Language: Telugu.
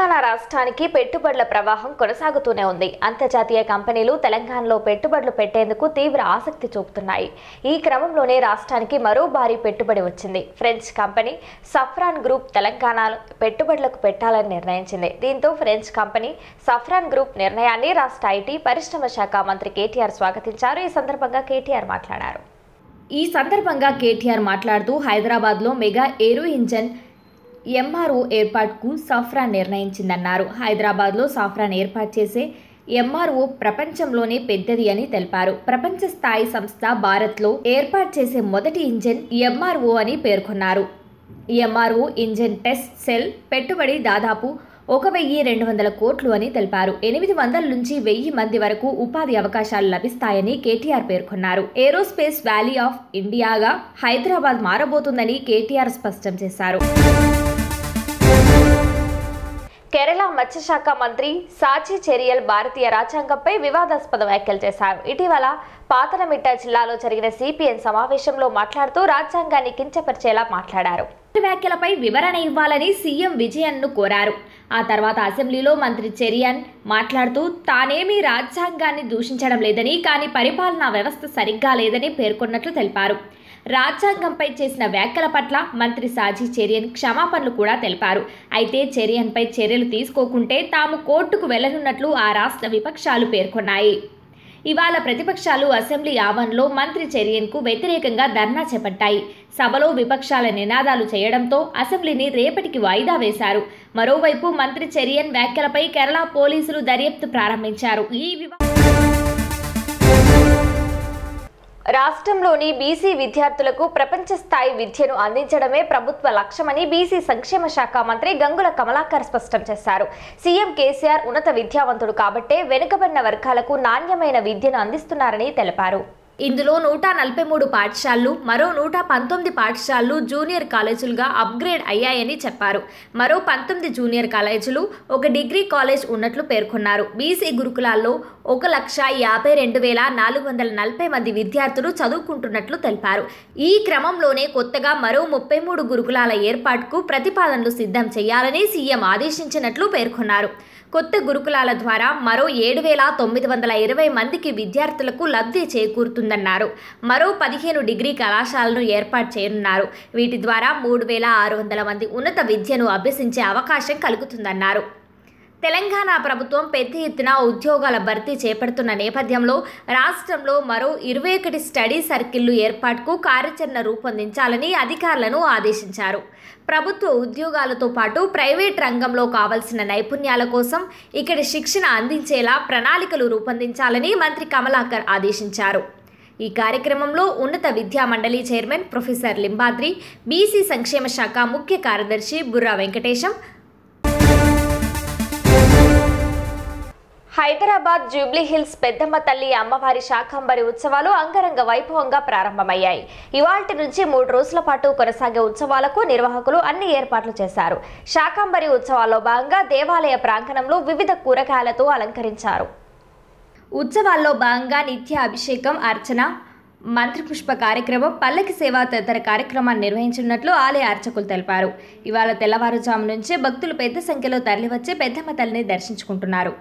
తెలంగాణ రాష్ట్రానికి పెట్టుబడుల ప్రవాహం కొనసాగుతూనే ఉంది. అంతర్జాతీయ కంపెనీలు తెలంగాణలో పెట్టుబడులు పెట్టేందుకు తీవ్ర ఆసక్తి చూపుతున్నాయి. ఈ క్రమంలోనే రాష్ట్రానికి మరో భారీ పెట్టుబడి వచ్చింది. ఫ్రెంచ్ కంపెనీ సఫ్రాన్ గ్రూప్ తెలంగాణలో పెట్టుబడులకు పెట్టాలని నిర్ణయించింది. దీంతో ఫ్రెంచ్ కంపెనీ సఫ్రాన్ గ్రూప్ నిర్ణయాన్ని రాష్ట్ర ఐటీ పరిశ్రమ శాఖ మంత్రి కేటీఆర్ స్వాగతించారు. ఈ సందర్భంగా కేటీఆర్ మాట్లాడారు. ఈ సందర్భంగా కేటీఆర్ మాట్లాడుతూ హైదరాబాద్లో మెగా ఏరో ఇంజన్ ఎంఆర్ఓ ఏర్పాటుకు సాఫ్రాన్ నిర్ణయించిందన్నారు. హైదరాబాద్లో సాఫ్రాన్ ఏర్పాటు చేసే ఎంఆర్ఓ ప్రపంచంలోనే పెద్దది అని తెలిపారు. ప్రపంచ స్థాయి సంస్థ భారత్లో ఏర్పాటు చేసే మొదటి ఇంజన్ ఎంఆర్ఓ అని పేర్కొన్నారు. ఎంఆర్ఓ ఇంజన్ టెస్ట్ సెల్ పెట్టుబడి దాదాపు 1,200 కోట్లు అని తెలిపారు. 800 నుంచి 1000 మంది వరకు ఉపాధి అవకాశాలు లభిస్తాయని కేటీఆర్ పేర్కొన్నారు. ఏరోస్పేస్ వ్యాలీ ఆఫ్ ఇండియాగా హైదరాబాద్ మారబోతుందని కేటీఆర్ స్పష్టం చేశారు. కేరళ మత్స్యశాఖ మంత్రి సాజీ చెరియల్ భారతీయ రాజ్యాంగంపై వివాదాస్పద వ్యాఖ్యలు చేశారు. ఇటీవల పాతనమిట్ట జిల్లాలో జరిగిన సిపిఎన్ సమావేశంలో మాట్లాడుతూ రాజ్యాంగాన్ని కించపరిచేలా మాట్లాడారు. వ్యాఖ్యలపై వివరణ ఇవ్వాలని సీఎం విజయన్ను కోరారు. ఆ తర్వాత అసెంబ్లీలో మంత్రి చెరియన్ మాట్లాడుతూ తానేమీ రాజ్యాంగాన్ని దూషించడం లేదని, కానీ పరిపాలనా వ్యవస్థ సరిగ్గా లేదని పేర్కొన్నట్లు తెలిపారు. రాజ్యాంగంపై చేసిన వ్యాఖ్యల పట్ల మంత్రి సాజీ చెరియన్ క్షమాపణలు కూడా తెలిపారు. అయితే చెరియన్పై చర్యలు తీసుకోకుంటే తాము కోర్టుకు వెళ్లనున్నట్లు ఆ రాష్ట్ర విపక్షాలు పేర్కొన్నాయి. ఇవాళ ప్రతిపక్షాలు అసెంబ్లీ ఆవరణలో మంత్రి చెరియన్కు వ్యతిరేకంగా ధర్నా చేపట్టాయి. సభలో విపక్షాల నినాదాలు చేయడంతో అసెంబ్లీని రేపటికి వాయిదా వేశారు. మరోవైపు మంత్రి చెరియన్ వ్యాఖ్యలపై కేరళ పోలీసులు దర్యాప్తు ప్రారంభించారు. రాష్ట్రంలోని బీసీ విద్యార్థులకు ప్రపంచ స్థాయి విద్యను అందించడమే ప్రభుత్వ లక్ష్యమని బీసీ సంక్షేమ శాఖ మంత్రి గంగుల కమలాకర్ స్పష్టం చేశారు. సీఎం కేసీఆర్ ఉన్నత విద్యావంతుడు కాబట్టే వెనుకబడిన వర్గాలకు నాణ్యమైన విద్యను అందిస్తున్నారని తెలిపారు. ఇందులో 143 పాఠశాలలు, మరో 119 పాఠశాలలు జూనియర్ కాలేజీలుగా అప్గ్రేడ్ అయ్యాయని చెప్పారు. మరో 19 జూనియర్ కాలేజీలు, ఒక డిగ్రీ కాలేజ్ ఉన్నట్లు పేర్కొన్నారు. బీసీ గురుకులాల్లో 1,52,440 మంది విద్యార్థులు చదువుకుంటున్నట్లు తెలిపారు. ఈ క్రమంలోనే కొత్తగా మరో 33 గురుకులాల ఏర్పాటుకు ప్రతిపాదనలు సిద్ధం చేయాలని సీఎం ఆదేశించినట్లు పేర్కొన్నారు. కొత్త గురుకులాల ద్వారా మరో 7,920 మందికి విద్యార్థులకు లబ్ధి చేకూరుతుందన్నారు. మరో 15 డిగ్రీ కళాశాలను ఏర్పాటు చేయనున్నారు. వీటి ద్వారా 3,600 మంది ఉన్నత విద్యను అభ్యసించే అవకాశం కలుగుతుందన్నారు. తెలంగాణ ప్రభుత్వం పెద్ద ఎత్తున ఉద్యోగాల భర్తీ చేపడుతున్న నేపథ్యంలో రాష్ట్రంలో మరో 21 స్టడీ సర్కిళ్లు ఏర్పాటుకు కార్యాచరణ రూపొందించాలని అధికారులను ఆదేశించారు. ప్రభుత్వ ఉద్యోగాలతో పాటు ప్రైవేట్ రంగంలో కావాల్సిన నైపుణ్యాల కోసం ఇక్కడ శిక్షణ అందించేలా ప్రణాళికలు రూపొందించాలని మంత్రి కమలాకర్ ఆదేశించారు. ఈ కార్యక్రమంలో ఉన్నత విద్యా మండలి చైర్మన్ ప్రొఫెసర్ లింబాద్రి, బీసీ సంక్షేమ శాఖ ముఖ్య కార్యదర్శి బుర్రా వెంకటేశం, హైదరాబాద్ జూబ్లీహిల్స్ పెద్దమ్మ తల్లి అమ్మవారి శాకంబరి ఉత్సవాలు అంగరంగ వైభవంగా ప్రారంభమయ్యాయి. ఇవాల్టి నుంచి 3 రోజుల పాటు కొనసాగే ఉత్సవాలకు నిర్వాహకులు అన్ని ఏర్పాట్లు చేశారు. శాకంబరి ఉత్సవాల్లో భాగంగా దేవాలయ ప్రాంగణంలో వివిధ కూరగాయలతో అలంకరించారు. ఉత్సవాల్లో భాగంగా నిత్య అభిషేకం, అర్చన, మంత్రపుష్ప కార్యక్రమం, పల్లకి సేవ తదితర కార్యక్రమాన్ని నిర్వహించినట్లు ఆలయ అర్చకులు తెలిపారు. ఇవాళ తెల్లవారుజాము నుంచే భక్తులు పెద్ద సంఖ్యలో తరలివచ్చి పెద్దమ్మ తల్లిని దర్శించుకుంటున్నారు.